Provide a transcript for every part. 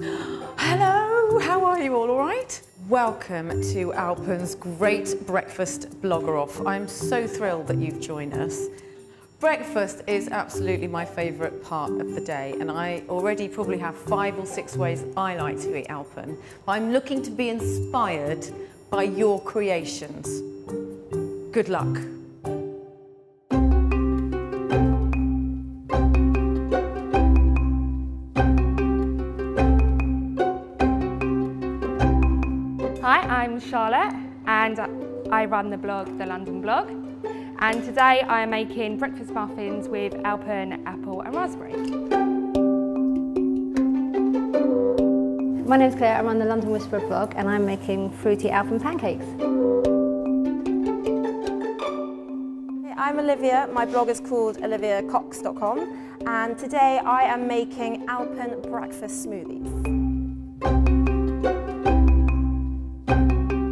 Hello, how are you all right? Welcome to Alpen's Great Breakfast Blogger Off. I'm so thrilled that you've joined us. Breakfast is absolutely my favourite part of the day, and I already probably have 5 or 6 ways I like to eat Alpen. I'm looking to be inspired by your creations. Good luck. Hi, I'm Charlotte and I run the blog, The London Blog, and today I am making breakfast muffins with Alpen, apple and raspberry. My name's Claire, I run the London Whisperer Blog and I'm making fruity Alpen pancakes. I'm Olivia, my blog is called oliviacox.com, and today I am making Alpen breakfast smoothies.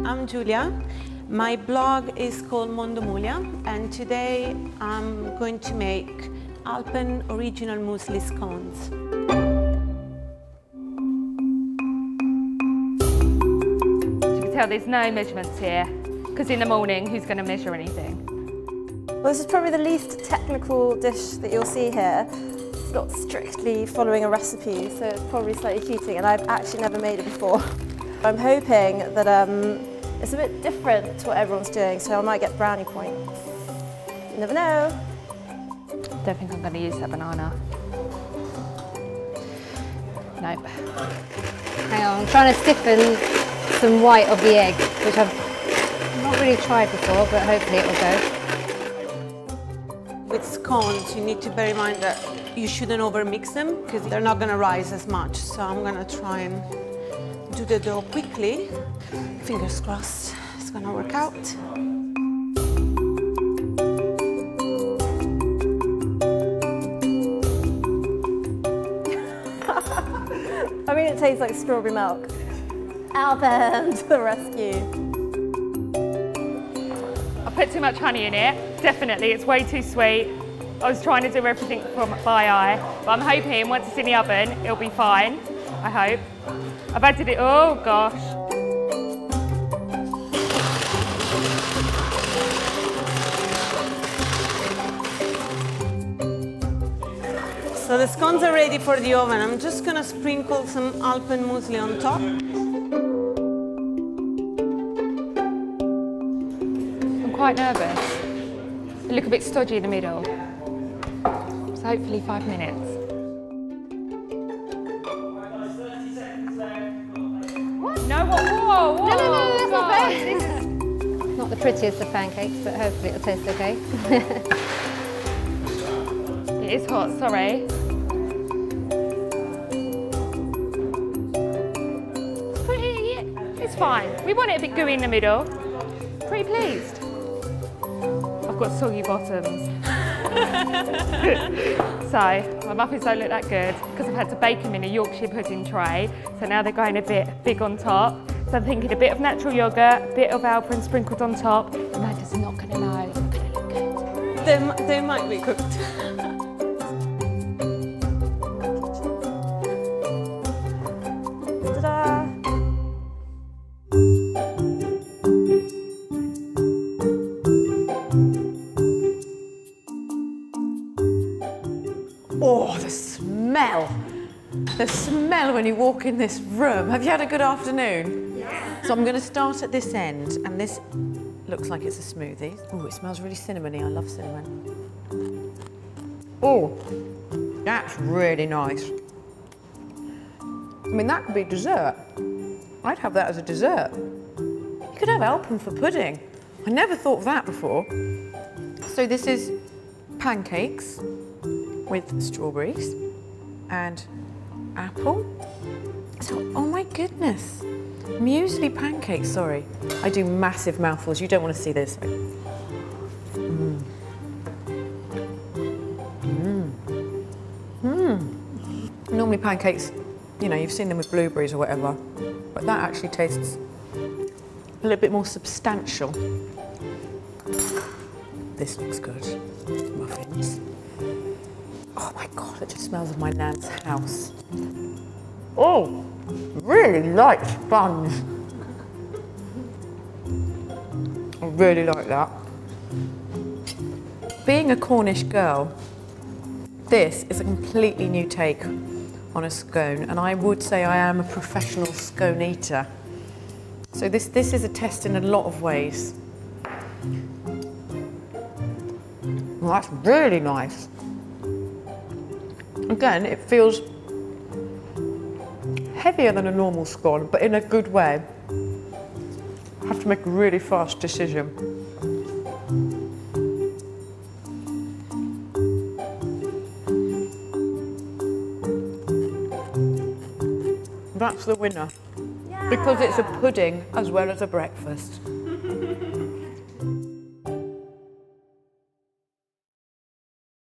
I'm Julia. My blog is called Mondomulia, and today I'm going to make Alpen original muesli scones. As you can tell, there's no measurements here because in the morning, who's going to measure anything? Well, this is probably the least technical dish that you'll see here. It's not strictly following a recipe, so it's probably slightly cheating, and I've actually never made it before. I'm hoping that it's a bit different to what everyone's doing, so I might get brownie point. You never know. Don't think I'm going to use that banana. Nope. Hang on, I'm trying to stiffen some white of the egg, which I've not really tried before, but hopefully it will go. With scones, you need to bear in mind that you shouldn't overmix them, because they're not going to rise as much, so I'm going to try and do the dough quickly. Fingers crossed, it's gonna work out. I mean, it tastes like strawberry milk. Alpen to the rescue. I put too much honey in it, definitely. It's way too sweet. I was trying to do everything from by eye, but I'm hoping once it's in the oven, it'll be fine, I hope. I've added it, oh gosh. So the scones are ready for the oven. I'm just gonna sprinkle some Alpen muesli on top. I'm quite nervous. They look a bit stodgy in the middle. So hopefully 5 minutes. Whoa, whoa, no, that's not bad. Not the prettiest of pancakes, but hopefully it'll taste okay. It is hot, sorry. It's pretty, it's fine. We want it a bit gooey in the middle. Pretty pleased. I've got soggy bottoms. So, my muffins don't look that good because I've had to bake them in a Yorkshire pudding tray. So now they're going a bit big on top. So I'm thinking a bit of natural yoghurt, a bit of Alpen sprinkled on top, and that is not going to lie. It's going to look good. They might be cooked. Ta-da! Oh, the smell! The smell when you walk in this room. Have you had a good afternoon? So I'm going to start at this end, and this looks like it's a smoothie. Oh, it smells really cinnamony. I love cinnamon. Oh, that's really nice. I mean, that could be dessert. I'd have that as a dessert. You could have Alpen for pudding. I never thought of that before. So this is pancakes with strawberries and apple. So, oh my goodness. Muesli pancakes, sorry. I do massive mouthfuls. You don't want to see this. Mmm. Mmm. Mmm. Normally pancakes, you know, you've seen them with blueberries or whatever, but that actually tastes a little bit more substantial. This looks good. Muffins. Oh my God, it just smells of my nan's house. Oh, really like sponge. I really like that. Being a Cornish girl, this is a completely new take on a scone, and I would say I am a professional scone eater. So this is a test in a lot of ways. Well, that's really nice. Again, it feels heavier than a normal scone, but in a good way. I have to make a really fast decision. That's the winner. Because it's a pudding as well as a breakfast.